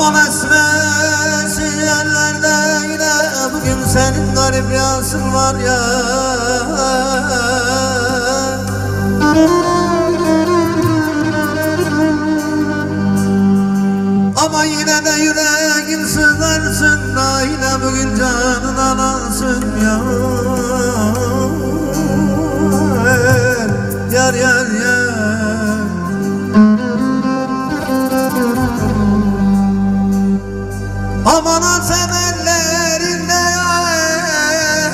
Aman esmesin yerlerde yine bugün senin garip yansın var ya. Ama yine de yüreğin sızlarsın da yine bugün canın alansın ya. Yar yar yar. Aman sen ellerinde yar.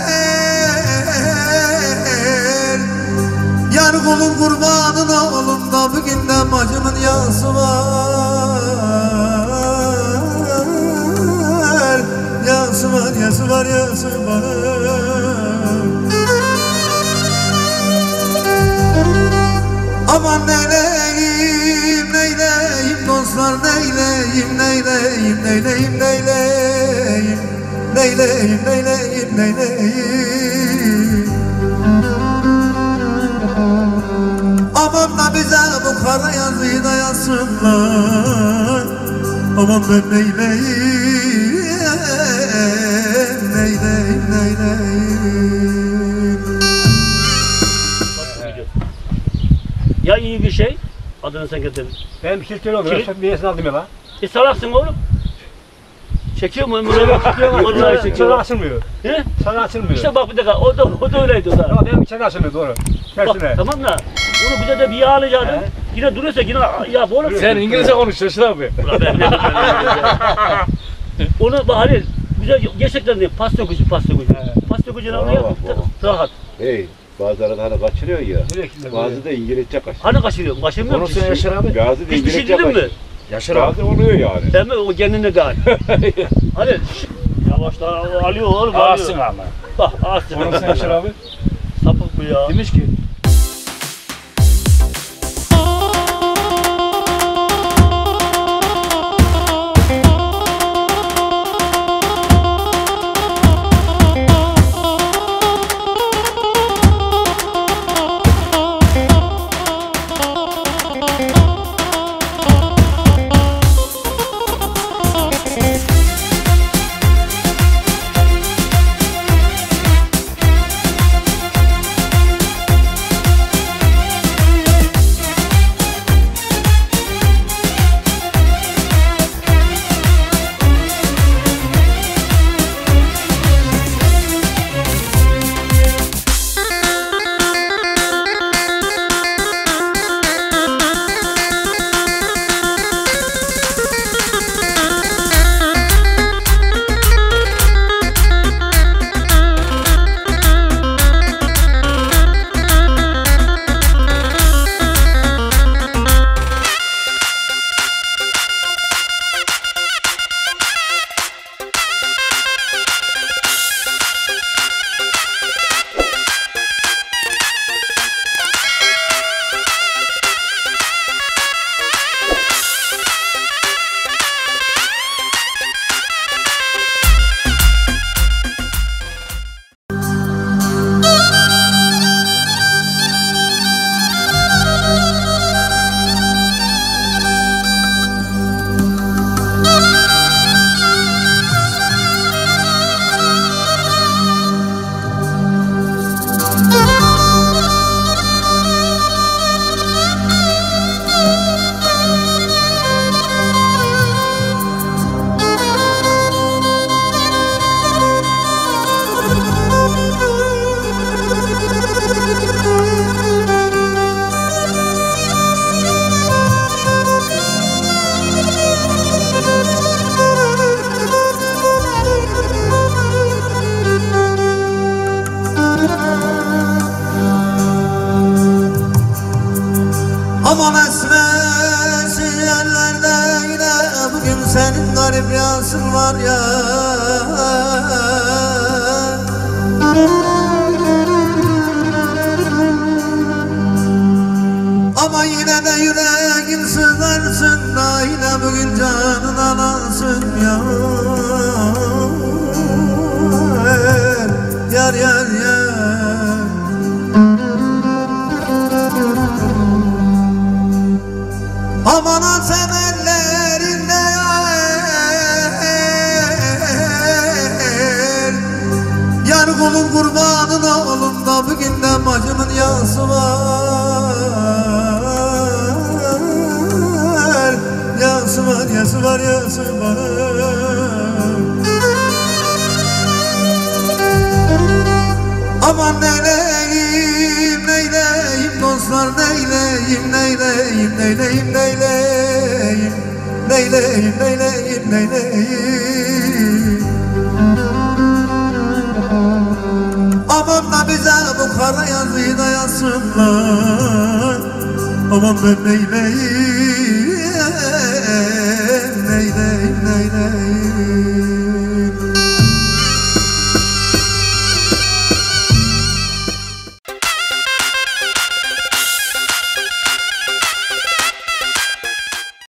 Yar kulun kurbanın oğlum da bugün de bacımın yansı var. Yansı var, yansı var, yansı var. Aman neyleyim, neyleyim dostlar, neyleyim, neyleyim, neyleyim, neyleyim, neyleyim, neyleyim, neyleyim. Aman da bize bu kara yazıyı da yazsınlar. Aman ben neyleyim, neyleyim, neyleyim. Ya iyi bir şey, adını sen getirdin. Benim silteli oluyor, niyesini aldım ya lan. Salaksın oğlum. Çekiyor mu? Sana açılmıyor. He? Sana açılmıyor. İşte bak bir dakika, o da öyleydi o da. Ama benim içeri açılmıyor, doğru. Tersine. Bak, tamam da, onu bize de bir yağlayacaktın. Yine duruyorsa yine yap oğlum. Sen İngilizce konuşuyorsun abi. Onu bak Halil, bize gerçekten değil, pastokücü. Pastokücüne onu yap, tırahat. Hey. Bazıları hani kaçırıyor ya, bazı da İngilizce kaçırıyor. Hani kaçırıyor, kaçırmıyor mu? Konusunu Yaşar abi. Hiç düşündün mü? Yaşar abi. Bazı oluyor yani. Değil mi? O kendine gayet. Hadi yavaşla alıyor oğlum. Ağırsın ama. Bak ağırsın. Konusunu Yaşar abi. Sapık bu ya. Demiş ki. Aman esmesin yerlerde yine bugün senin garip yansın var ya. Ama yine de yüreğin sızlarsın da yine bugün canın alansın ya. Yar yar yar. Aman sen ellerinde yar. Hakkın kurbanın oğlumda bugünden bacımın yası var. Yası var, yası var, yası var. Aman neyleyim, neyleyim dostlar, neyleyim, neyleyim, neyleyim, neyleyim, neyleyim, neyleyim, neyleyim. Aman da bize bu kara yazıyı da yazsınlar. Aman ben neyleyim.